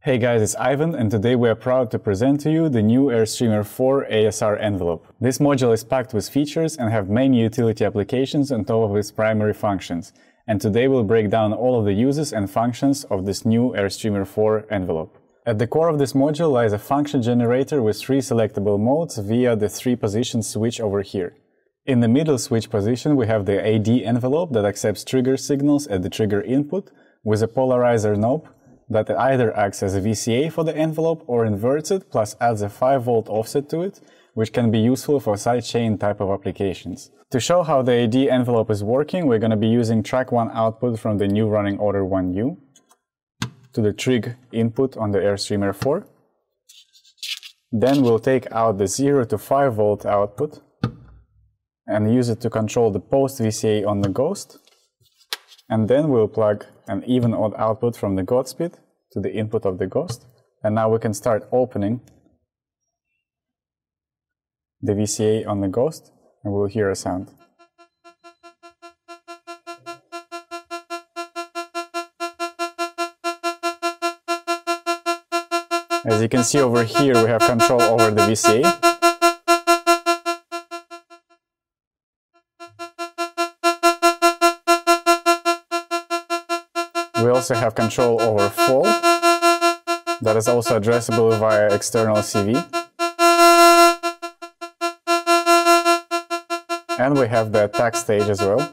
Hey guys, it's Ivan, and today we are proud to present to you the new Airstreamer 4 ASR envelope. This module is packed with features and have many utility applications on top of its primary functions. And today we'll break down all of the uses and functions of this new Airstreamer 4 envelope. At the core of this module lies a function generator with three selectable modes via the three-position switch over here. In the middle switch position we have the AD envelope that accepts trigger signals at the trigger input, with a polarizer knob that either acts as a VCA for the envelope or inverts it, plus adds a 5-volt offset to it, which can be useful for sidechain type of applications. To show how the AD envelope is working, we're going to be using track 1 output from the new running order 1U to the trig input on the Airstreamer 4. Then we'll take out the 0 to 5 volt output and use it to control the post VCA on the Ghost. And then we'll plug an even odd output from the Godspeed to the input of the Ghost. And now we can start opening the VCA on the Ghost, and we'll hear a sound. As you can see over here, we have control over the VCA. We also have control over fall, that is also addressable via external CV. And we have the attack stage as well.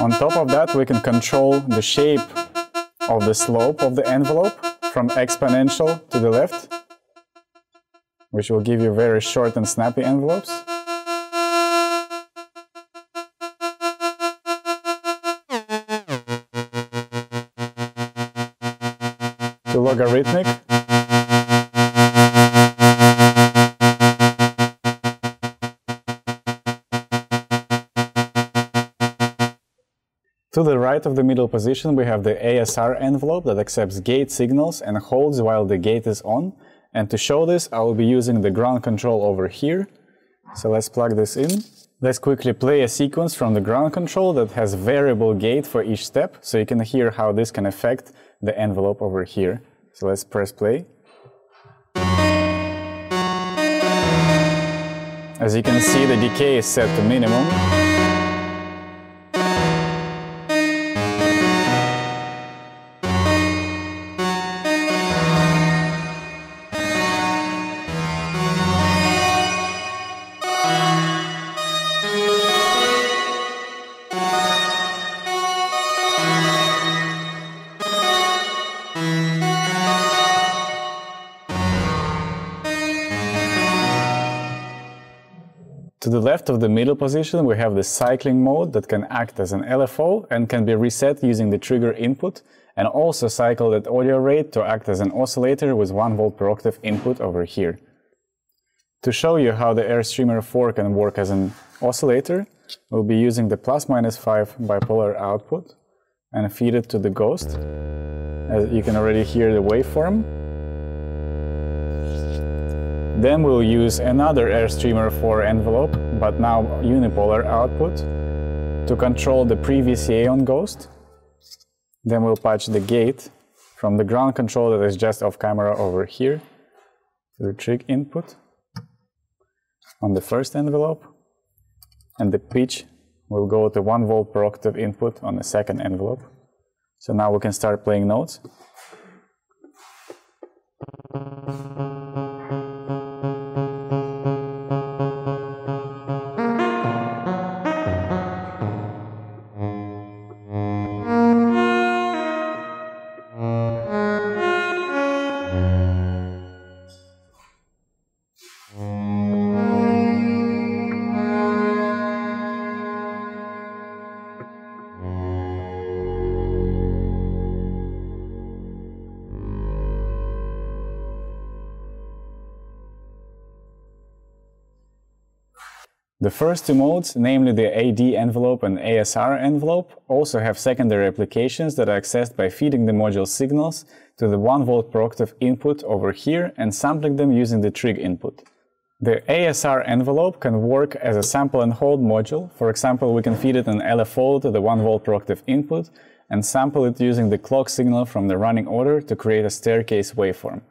On top of that, we can control the shape of the slope of the envelope from exponential to the left, which will give you very short and snappy envelopes. To logarithmic. To the right of the middle position we have the ASR envelope that accepts gate signals and holds while the gate is on. And to show this I will be using the ground control over here. So let's plug this in. Let's quickly play a sequence from the ground control that has variable gate for each step, so you can hear how this can affect the envelope over here. So let's press play. As you can see, the decay is set to minimum. To the left of the middle position we have the cycling mode that can act as an LFO and can be reset using the trigger input, and also cycled at audio rate to act as an oscillator with 1 volt per octave input over here. To show you how the Airstreamer 4 can work as an oscillator, we'll be using the ±5 bipolar output and feed it to the Ghost. As you can already hear the waveform. Then we'll use another Airstreamer 4 envelope, but now unipolar output, to control the pre-VCA on Ghost. Then we'll patch the gate from the ground control that is just off camera over here to the trig input on the first envelope. And the pitch will go to 1 volt per octave input on the second envelope. So now we can start playing notes. The first two modes, namely the AD envelope and ASR envelope, also have secondary applications that are accessed by feeding the module signals to the 1V proactive input over here and sampling them using the trig input. The ASR envelope can work as a sample and hold module. For example, we can feed it an LFO to the 1V proactive input and sample it using the clock signal from the running order to create a staircase waveform.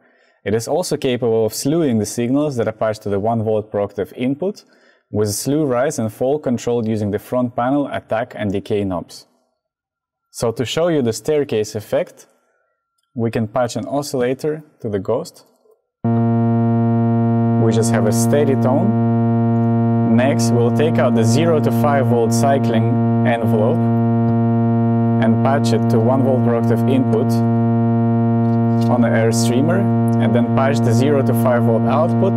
It is also capable of slewing the signals that are passed to the 1V proactive input, with slew rise and fall controlled using the front panel attack and decay knobs. So to show you the staircase effect, we can patch an oscillator to the Ghost. We just have a steady tone. Next, we'll take out the 0 to 5V cycling envelope and patch it to 1V proactive input on the Airstreamer, and then patch the 0 to 5V output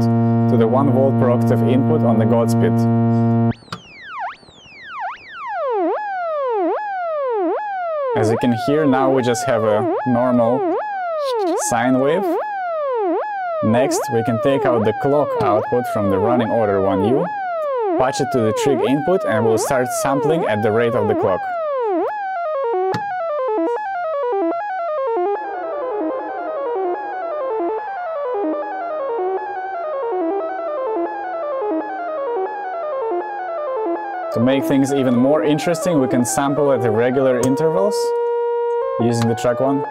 to the 1V proactive input on the Godspeed. As you can hear, now we just have a normal sine wave. Next, we can take out the clock output from the running order 1U, patch it to the trig input, and we'll start sampling at the rate of the clock. To make things even more interesting, we can sample at irregular intervals using the track 1.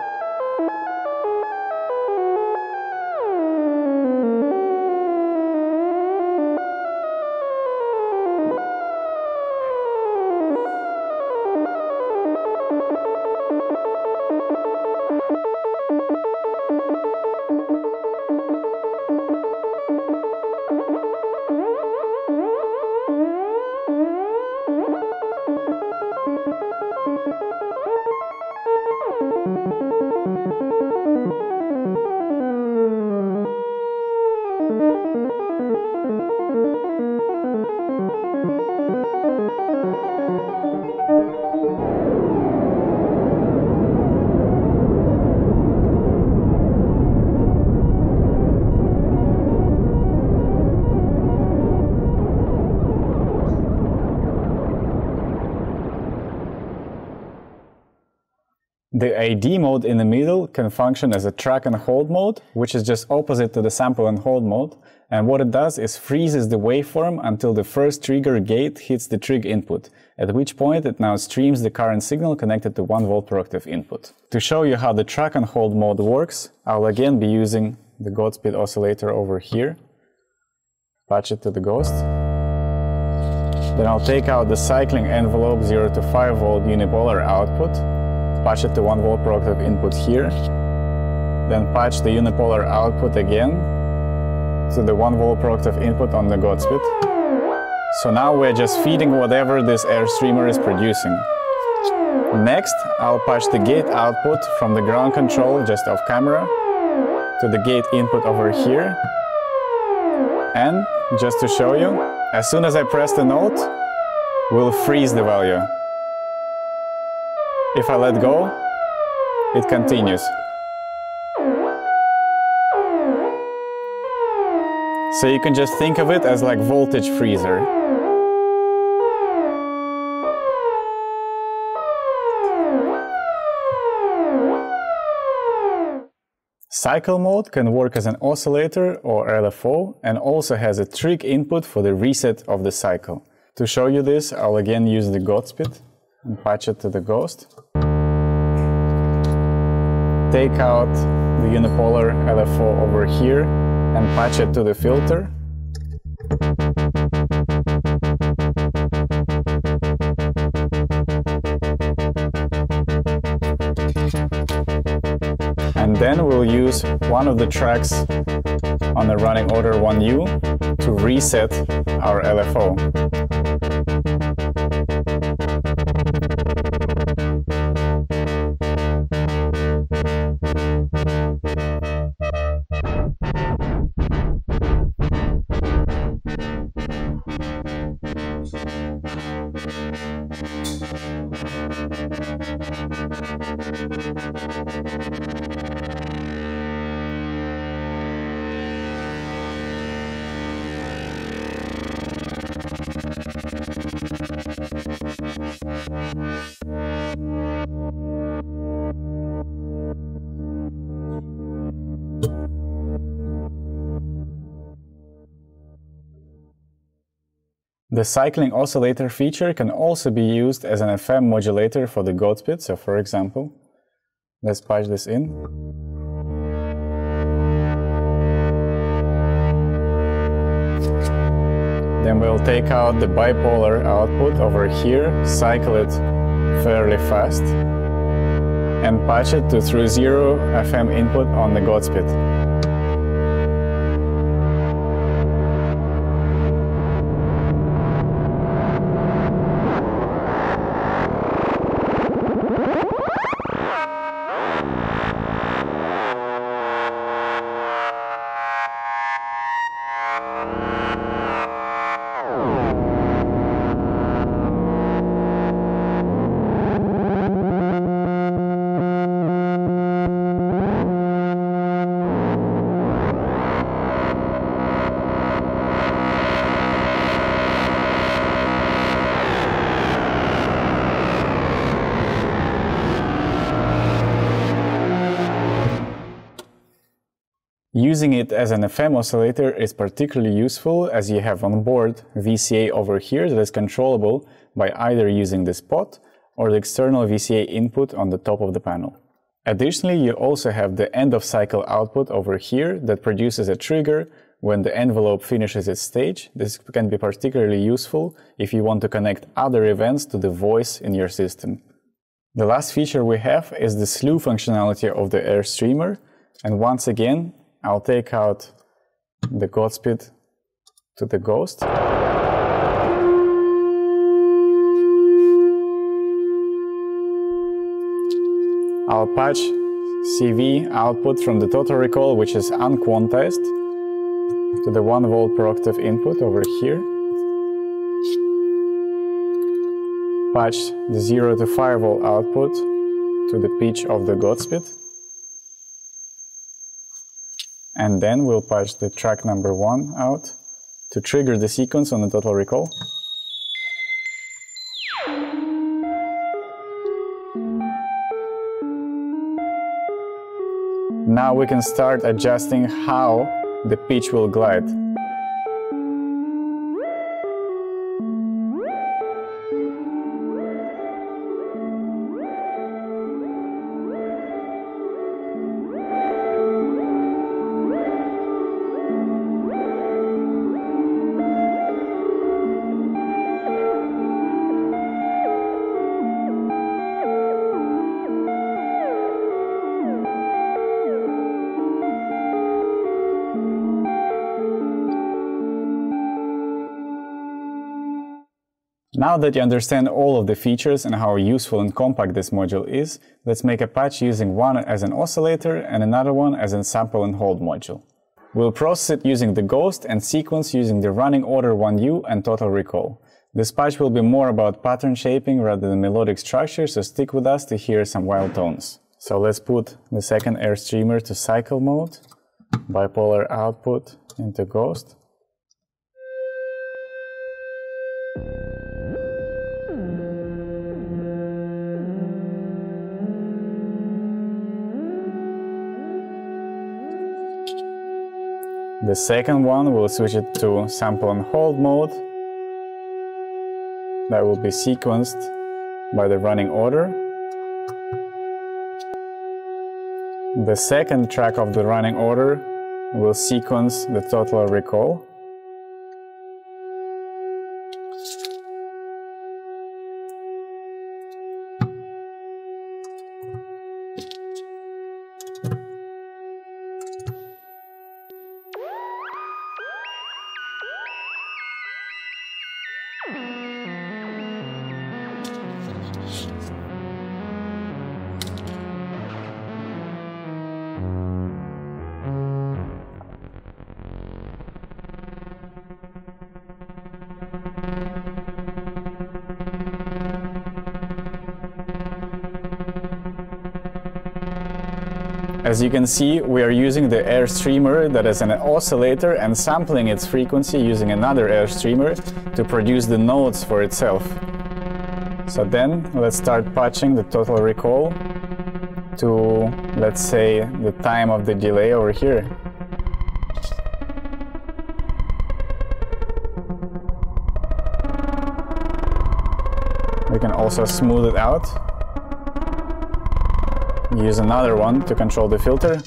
The AD mode in the middle can function as a track and hold mode, which is just opposite to the sample and hold mode, and what it does is freezes the waveform until the first trigger gate hits the trig input, at which point it now streams the current signal connected to 1V proactive input. To show you how the track and hold mode works, I'll again be using the Godspeed oscillator over here, patch it to the Ghost, then I'll take out the cycling envelope 0 to 5V unipolar output, patch it to 1V proactive input here, then patch the unipolar output again to the 1V proactive input on the Godspeed. So now we're just feeding whatever this Airstreamer is producing. Next, I'll patch the gate output from the ground control just off camera to the gate input over here. And just to show you, as soon as I press the note, we'll freeze the value. If I let go, it continues. So you can just think of it as like voltage freezer. Cycle mode can work as an oscillator or LFO and also has a trig input for the reset of the cycle. To show you this, I'll again use the Godspeed and patch it to the Ghost. Take out the unipolar LFO over here and patch it to the filter. And then we'll use one of the tracks on the running order 1U to reset our LFO. The cycling oscillator feature can also be used as an FM modulator for the Godspeed. So for example, let's patch this in. Then we'll take out the bipolar output over here, cycle it fairly fast, and patch it to through zero FM input on the Godspeed. Using it as an FM oscillator is particularly useful as you have on board VCA over here that is controllable by either using this pot or the external VCA input on the top of the panel. Additionally, you also have the end of cycle output over here that produces a trigger when the envelope finishes its stage. This can be particularly useful if you want to connect other events to the voice in your system. The last feature we have is the slew functionality of the Airstreamer, and once again, I'll take out the Godspeed to the Ghost. I'll patch CV output from the Total Recall, which is unquantized, to the 1 volt per octave input over here. Patch the 0 to 5 volt output to the pitch of the Godspeed. And then we'll patch the track number 1 out to trigger the sequence on the Total Recall. Now we can start adjusting how the pitch will glide. Now that you understand all of the features and how useful and compact this module is, let's make a patch using one as an oscillator and another one as a sample and hold module. We'll process it using the Ghost and sequence using the running order 1U and Total Recall. This patch will be more about pattern shaping rather than melodic structure, so stick with us to hear some wild tones. So let's put the second Airstreamer to cycle mode, bipolar output into Ghost. The second one, we'll switch it to sample and hold mode. That will be sequenced by the running order. The second track of the running order will sequence the Total Recall. As you can see, we are using the Airstreamer that is an oscillator and sampling its frequency using another Airstreamer to produce the notes for itself. So then let's start patching the Total Recall to, let's say, the time of the delay over here. We can also smooth it out. Use another one to control the filter.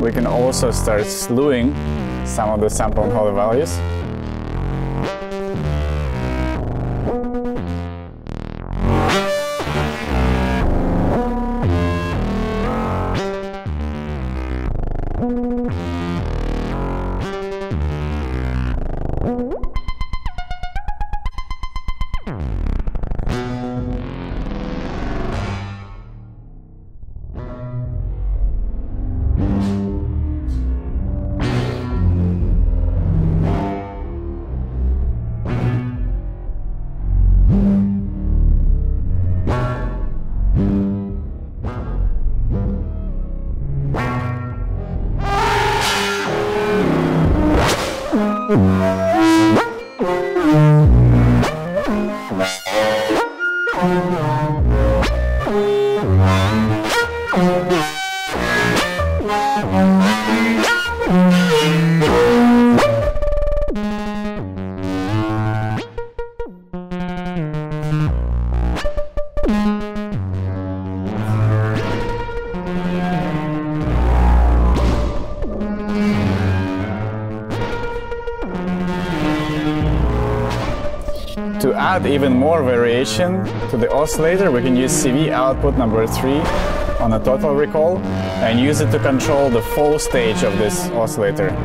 We can also start slewing some of the sample and holder values. To add even more variation to the oscillator, we can use CV output number 3 on a Total Recall and use it to control the full stage of this oscillator.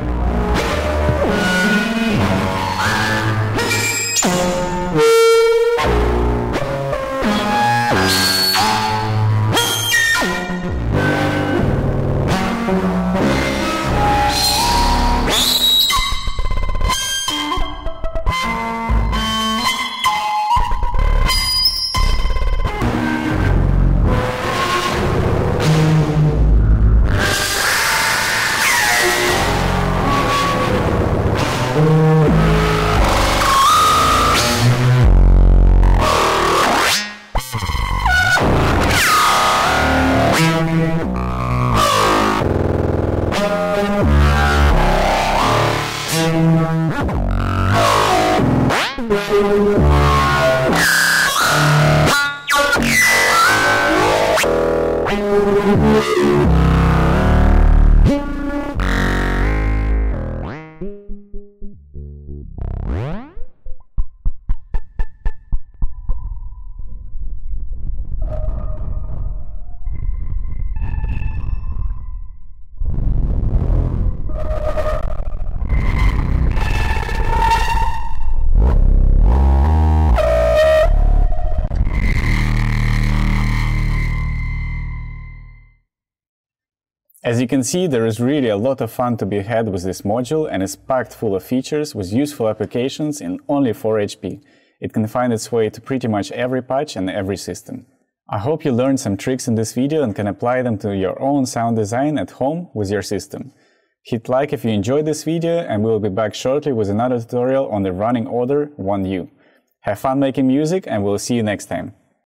As you can see, there is really a lot of fun to be had with this module, and is packed full of features with useful applications in only 4 HP. It can find its way to pretty much every patch and every system. I hope you learned some tricks in this video and can apply them to your own sound design at home with your system. Hit like if you enjoyed this video, and we'll be back shortly with another tutorial on the running order 1U. Have fun making music, and we'll see you next time.